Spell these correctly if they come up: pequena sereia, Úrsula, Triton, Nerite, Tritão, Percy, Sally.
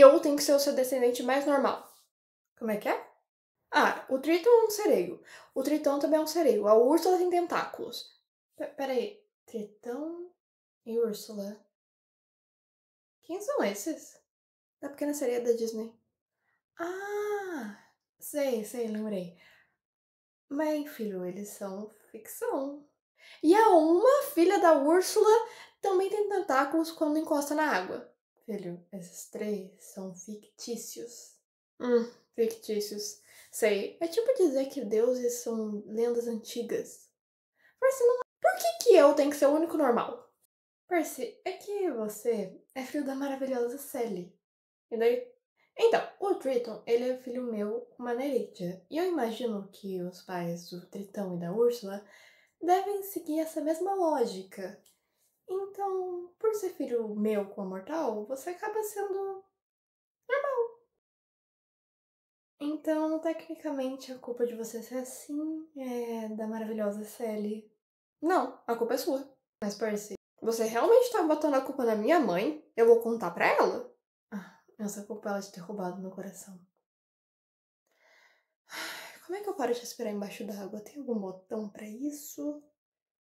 eu tenho que ser o seu descendente mais normal. Como é que é? Ah, o Triton é um sereio. O Tritão também é um sereio. A Úrsula tem tentáculos. Peraí. Tritão e Úrsula. Quem são esses? Da pequena sereia da Disney. Ah! Sei, lembrei. Mas, filho, eles são ficção. E a Uma, filha da Úrsula, também tem tentáculos quando encosta na água. Filho, esses três são fictícios. Fictícios. Sei, é tipo dizer que deuses são lendas antigas. Percy, não... Por que eu tenho que ser o único normal? Percy, é que você é filho da maravilhosa Sally. E daí? Então, o Triton, ele é filho meu com uma Nerite. E eu imagino que os pais do Tritão e da Úrsula devem seguir essa mesma lógica. Então, por ser filho meu com a mortal, você acaba sendo normal. Então, tecnicamente, a culpa de você ser assim é da maravilhosa Sally. Não, a culpa é sua. Mas, Percy, você realmente tá botando a culpa na minha mãe? Eu vou contar pra ela? Ah, essa culpa é ela de ter roubado meu coração. Como é que eu paro de respirar embaixo d'água? Tem algum botão pra isso?